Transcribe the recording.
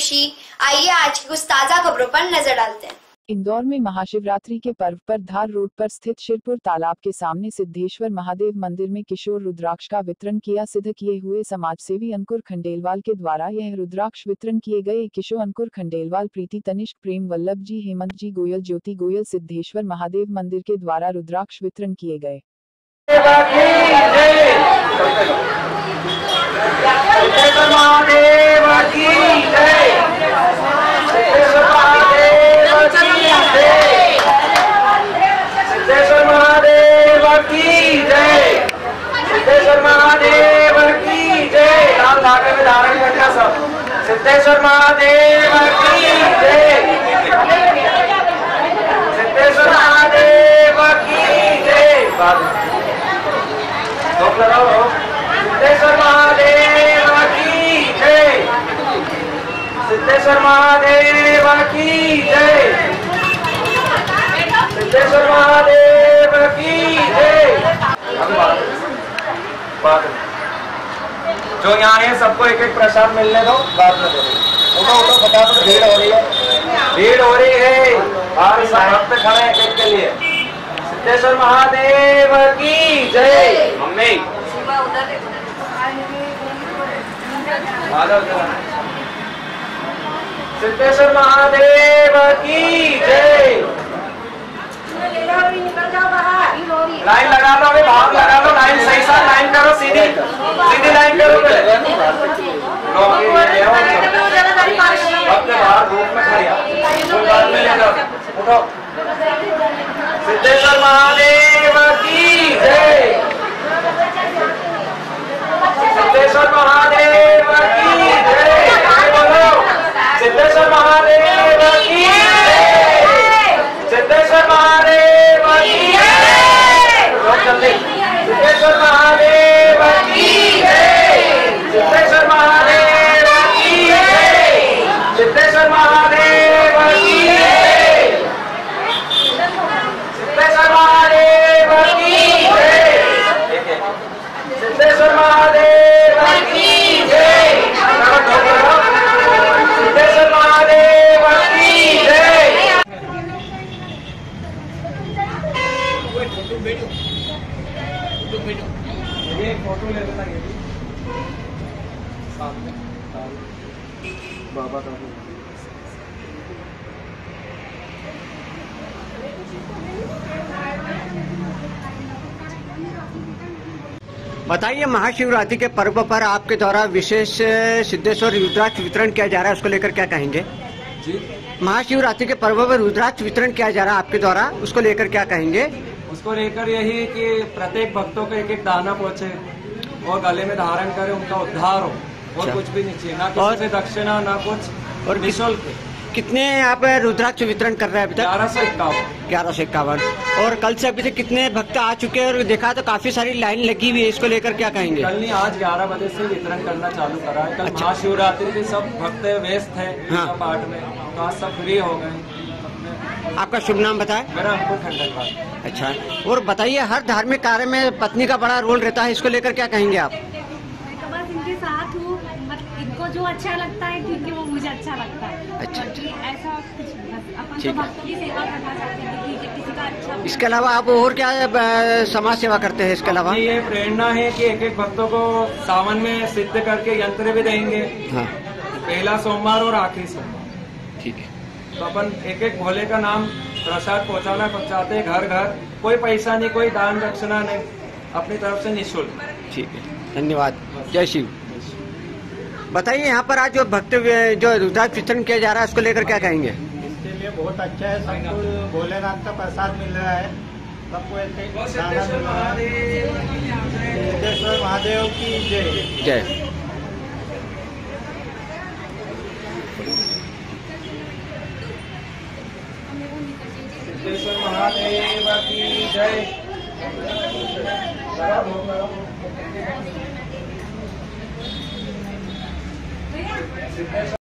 खुशी। आइए आज की कुछ ताजा खबरों पर नजर डालते हैं। इंदौर में महाशिवरात्रि के पर्व पर धार रोड पर स्थित शिरपुर तालाब के सामने सिद्धेश्वर महादेव मंदिर में किशोर रुद्राक्ष का वितरण किया। सिद्ध किए हुए समाजसेवी अंकुर खंडेलवाल के द्वारा यह रुद्राक्ष वितरण किए गए। किशोर अंकुर खंडेलवाल, प्रीति तनिष्क, प्रेम वल्लभ जी, हेमंत जी गोयल, ज्योति गोयल सिद्धेश्वर महादेव मंदिर के द्वारा रुद्राक्ष वितरण किए गए। सिद्धेश्वर महादेव की जय, सिद्धेश्वर महादेव की जय, सिद्धेश्वर महादेव की जय, सिद्धेश्वर महादेव की जय, सिद्धेश्वर महादेव की जय। जो यहाँ है सबको एक एक प्रसाद मिलने दो, बाद में दो। उठो उठो फटाफट, भीड़ हो रही है, भीड़ हो रही है। हमारे साथ खड़े हैं एक के लिए। सिद्धेश्वर महादेव की जय। मम्मी सिद्धेश्वर महादेव की जय। लाइन लगा लो, अभी भाव लगा लो, लाइन सही सा लाइन करो, सीधी सीधी लाइन करो। अपने बाहर धूप में खड़े उठो। सिद्धेश्वर महादेव की जय, सिद्धेश्वर महादेव की जय। बोलो सिद्धेश्वर महादेव की जय, सिद्धेश्वर महादेव की जय, सिद्धेश्वर महादेव की जय, सिद्धेश्वर महादेव की जय, सिद्धेश्वर महादेव की जय, सिद्धेश्वर महादेव की जय, सिद्धेश्वर महादेव की जय, सिद्धेश्वर महादेव की जय। ये फोटो ले लेना, ये भी सामने बाबा का। बताइए, महाशिवरात्रि के पर्व पर आपके द्वारा विशेष सिद्धेश्वर रुद्राक्ष वितरण किया जा रहा है, उसको लेकर क्या कहेंगे जी? महाशिवरात्रि के पर्व पर रुद्राक्ष वितरण किया जा रहा है आपके द्वारा, उसको लेकर क्या कहेंगे? उसको लेकर यही कि प्रत्येक भक्तों को एक एक दाना पहुँचे और गले में धारण करे, उनका उद्धार हो। और कुछ भी नहीं चाहिए, ना किसी से दक्षिणा ना कुछ। और निःशुल्क। कितने आप रुद्राक्ष वितरण कर रहे हैं अभी तक? 1151। 1151। और कल से अभी तक कितने भक्त आ चुके हैं? और देखा तो काफी सारी लाइन लगी हुई है, इसको लेकर क्या कहेंगे? कल नहीं, आज 11 बजे से वितरण करना चालू करा है। कल महाशिवरात्रि के सब भक्त व्यस्त है पाठ में, तो आज सब फ्री हो गए। आपका शुभ नाम बताएं? मेरा अंकुर खंडेलवाल। अच्छा, और बताइए, हर धार्मिक कार्य में पत्नी का बड़ा रोल रहता है, इसको लेकर क्या कहेंगे आप? मैं बस इनके साथ हूँ, इनको जो अच्छा लगता है ठीक है, वो मुझे अच्छा लगता है। अच्छा, ऐसा कुछ ठीक है। इसके अलावा आप और क्या समाज सेवा करते हैं? इसके अलावा ये प्रेरणा है कि एक एक भक्तों को सावन में सिद्ध करके यंत्र भी देंगे, पहला सोमवार और आखिरी सोमवार। ठीक है, तो अपन एक एक भोले का नाम प्रसाद पहुँचाना पहुँचाते हैं घर घर। कोई पैसा नहीं, कोई दान दक्षिणा नहीं, अपनी तरफ से निःशुल्क। ठीक है, धन्यवाद। जय शिव। बताइए, यहाँ पर आज जो भक्त जो रुद्राक्ष वितरण किया जा रहा है, उसको लेकर क्या कहेंगे? इसके लिए बहुत अच्छा है, सबको भोलेनाथ का प्रसाद मिल रहा है, सबको ऐसे सिद्धेश्वर महादेव की जय। जय। सिद्धेश्वर महादेव की जय। सिद्धेश्वर